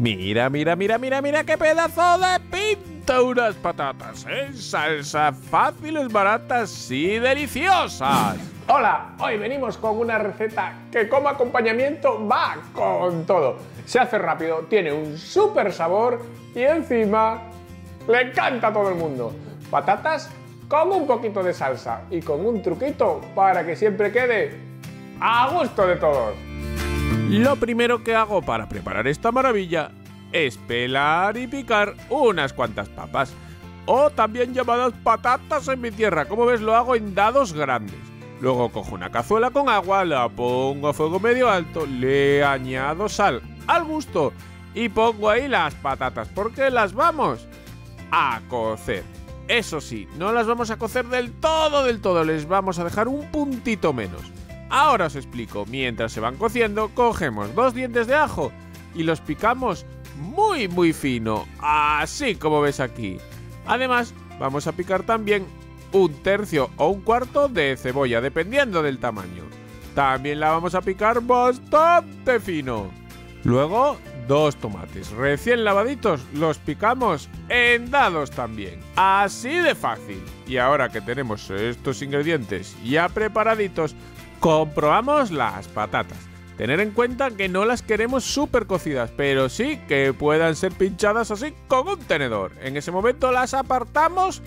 Mira, mira, mira, mira, mira qué pedazo de pinta. Unas patatas en salsa, fáciles, baratas y deliciosas. Hola, hoy venimos con una receta que como acompañamiento va con todo. Se hace rápido, tiene un súper sabor y encima le encanta a todo el mundo. Patatas con un poquito de salsa y con un truquito para que siempre quede a gusto de todos. Lo primero que hago para preparar esta maravilla es pelar y picar unas cuantas papas, o también llamadas patatas en mi tierra. Como ves, lo hago en dados grandes. Luego cojo una cazuela con agua, la pongo a fuego medio alto, le añado sal al gusto y pongo ahí las patatas porque las vamos a cocer. Eso sí, no las vamos a cocer del todo, les vamos a dejar un puntito menos. Ahora os explico, mientras se van cociendo, cogemos dos dientes de ajo y los picamos muy muy fino, así como ves aquí. Además, vamos a picar también un tercio o un cuarto de cebolla, dependiendo del tamaño. También la vamos a picar bastante fino. Luego, dos tomates recién lavaditos los picamos en dados también. Así de fácil. Y ahora que tenemos estos ingredientes ya preparaditos, comprobamos las patatas. Tener en cuenta que no las queremos súper cocidas, pero sí que puedan ser pinchadas así con un tenedor. En ese momento las apartamos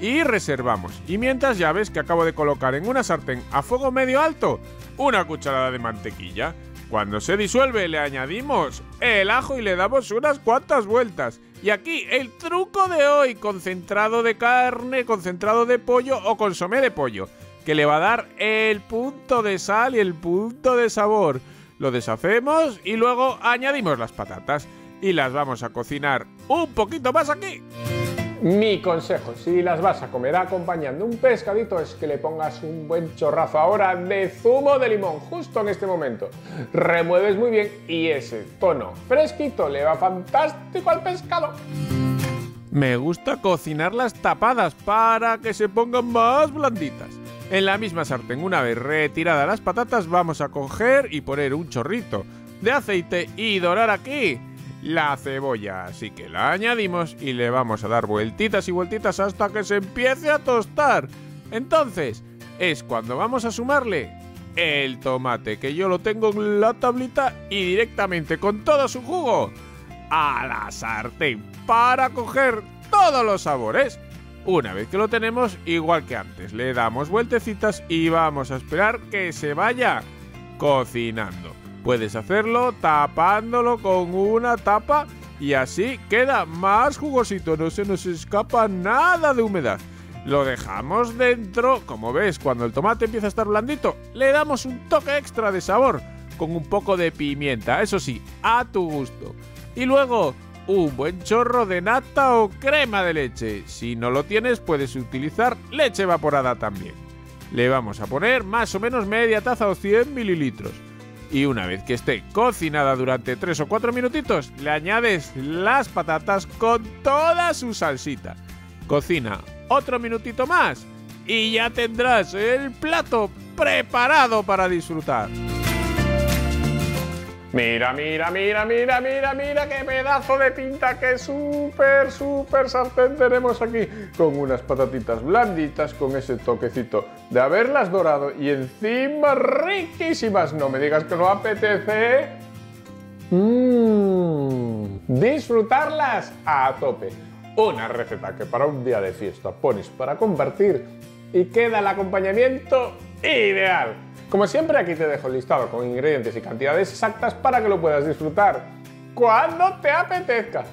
y reservamos. Y mientras, ya ves que acabo de colocar en una sartén a fuego medio alto una cucharada de mantequilla. Cuando se disuelve le añadimos el ajo y le damos unas cuantas vueltas. Y aquí el truco de hoy, concentrado de carne, concentrado de pollo o consomé de pollo, que le va a dar el punto de sal y el punto de sabor. Lo deshacemos y luego añadimos las patatas y las vamos a cocinar un poquito más aquí. Mi consejo, si las vas a comer acompañando un pescadito, es que le pongas un buen chorrazo ahora de zumo de limón, justo en este momento. Remueves muy bien y ese tono fresquito le va fantástico al pescado. Me gusta cocinarlas tapadas para que se pongan más blanditas. En la misma sartén, una vez retiradas las patatas, vamos a coger y poner un chorrito de aceite y dorar aquí la cebolla, así que la añadimos y le vamos a dar vueltitas y vueltitas hasta que se empiece a tostar. Entonces es cuando vamos a sumarle el tomate, que yo lo tengo en la tablita, y directamente con todo su jugo a la sartén para coger todos los sabores. Una vez que lo tenemos, igual que antes, le damos vueltecitas y vamos a esperar que se vaya cocinando. Puedes hacerlo tapándolo con una tapa y así queda más jugosito, no se nos escapa nada de humedad. Lo dejamos dentro, como ves, cuando el tomate empieza a estar blandito, le damos un toque extra de sabor con un poco de pimienta, eso sí, a tu gusto. Y luego un buen chorro de nata o crema de leche. Si no lo tienes, puedes utilizar leche evaporada también. Le vamos a poner más o menos media taza o 100 mililitros. Y una vez que esté cocinada durante 3 o 4 minutitos, le añades las patatas con toda su salsita. Cocina otro minutito más y ya tendrás el plato preparado para disfrutar. Mira, mira, mira, mira, mira, mira qué pedazo de pinta, qué súper sartén tenemos aquí. Con unas patatitas blanditas, con ese toquecito de haberlas dorado y encima riquísimas. No me digas que no apetece disfrutarlas a tope. Una receta que para un día de fiesta pones para compartir y queda el acompañamiento ideal. Como siempre, aquí te dejo el listado con ingredientes y cantidades exactas para que lo puedas disfrutar cuando te apetezca.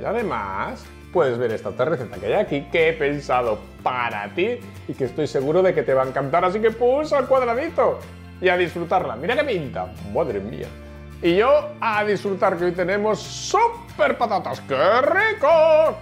Y además, puedes ver esta otra receta que hay aquí que he pensado para ti y que estoy seguro de que te va a encantar, así que pulsa al cuadradito y a disfrutarla. ¡Mira qué pinta! ¡Madre mía! Y yo a disfrutar, que hoy tenemos súper patatas. ¡Qué rico!